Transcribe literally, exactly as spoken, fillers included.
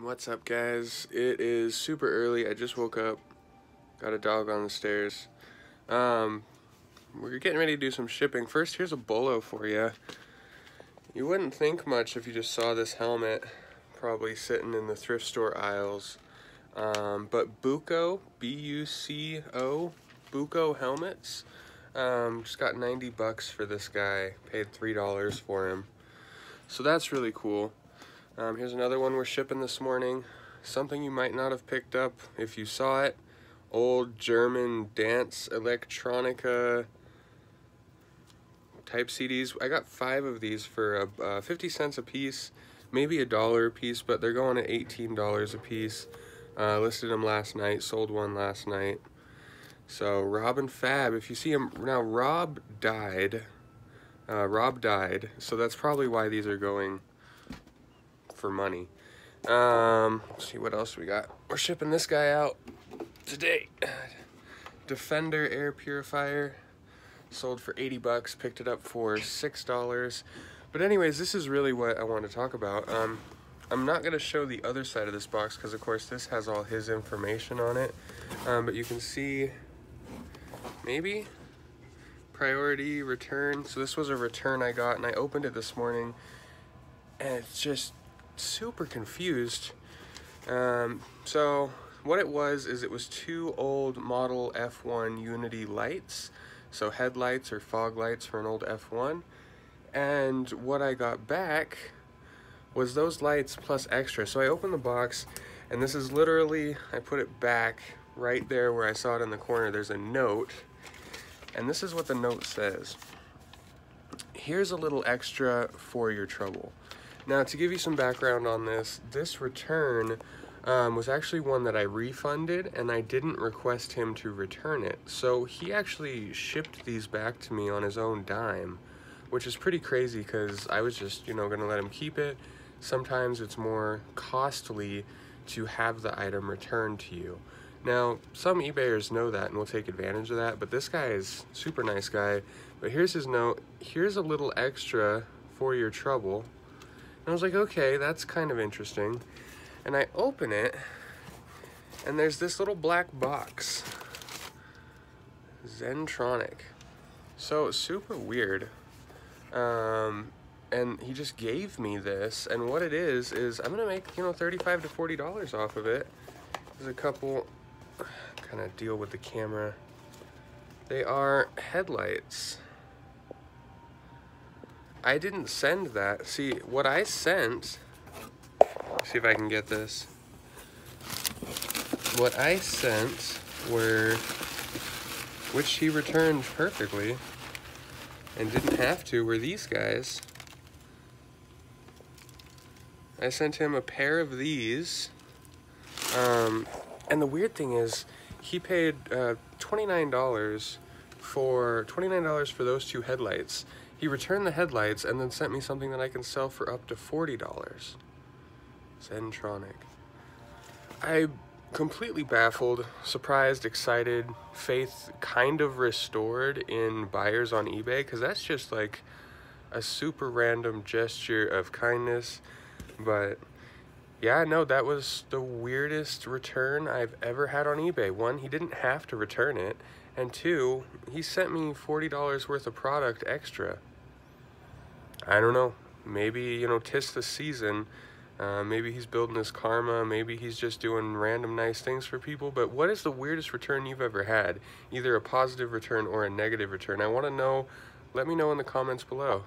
What's up, guys? It is super early. I just woke up, got a dog on the stairs. Um, we're getting ready to do some shipping. First, here's a bolo for you. You wouldn't think much if you just saw this helmet probably sitting in the thrift store aisles. Um, but Buco, B U C O, Buco helmets. Um, just got ninety bucks for this guy, paid three dollars for him. So that's really cool. Um, here's another one we're shipping this morning. Something you might not have picked up if you saw it. Old German dance electronica type C Ds. I got five of these for uh, uh, fifty cents a piece, maybe a dollar a piece, but they're going at eighteen dollars a piece. Uh, listed them last night, sold one last night. So Rob and Fab, if you see them, now Rob died. Uh, Rob died, so that's probably why these are going for money. Um let's see what else we got. We're shipping this guy out today. Defender air purifier, sold for eighty bucks, picked it up for six dollars. But anyways, this is really what I want to talk about. um I'm not going to show the other side of this box because of course this has all his information on it, um, but you can see maybe priority return. So this was a return I got and I opened it this morning and it's just super confused. Um, so what it was is it was two old model F one Unity lights, so headlights or fog lights for an old F one, and what I got back was those lights plus extra. So I opened the box and this is literally, I put it back right there where I saw it in the corner. There's a note and this is what the note says. Here's a little extra for your trouble. Now, to give you some background on this, this return um, was actually one that I refunded and I didn't request him to return it. So he actually shipped these back to me on his own dime, which is pretty crazy because I was just, you know, gonna let him keep it. Sometimes it's more costly to have the item returned to you. Now, some eBayers know that and will take advantage of that, but this guy is a super nice guy. But here's his note, here's a little extra for your trouble. And I was like, okay, that's kind of interesting. And I open it, and there's this little black box. ZenTronic. So, super weird. Um, and he just gave me this, and what it is, is I'm gonna make, you know, thirty-five to forty dollars off of it. There's a couple, kind of deal with the camera. They are headlights. I didn't send that. See, what I sent, see if I can get this. What I sent were, which he returned perfectly and didn't have to, were these guys. I sent him a pair of these. Um, and the weird thing is, he paid uh, twenty-nine dollars for, twenty-nine dollars for those two headlights. He returned the headlights and then sent me something that I can sell for up to forty dollars. ZenTronic. I'm completely baffled, surprised, excited, faith kind of restored in buyers on eBay, because that's just like a super random gesture of kindness. But yeah, no, that was the weirdest return I've ever had on eBay. One, he didn't have to return it. And two, he sent me forty dollars worth of product extra. I don't know, maybe, you know, tis the season. Uh, maybe he's building his karma, maybe he's just doing random nice things for people, but what is the weirdest return you've ever had? Either a positive return or a negative return. I wanna know, let me know in the comments below.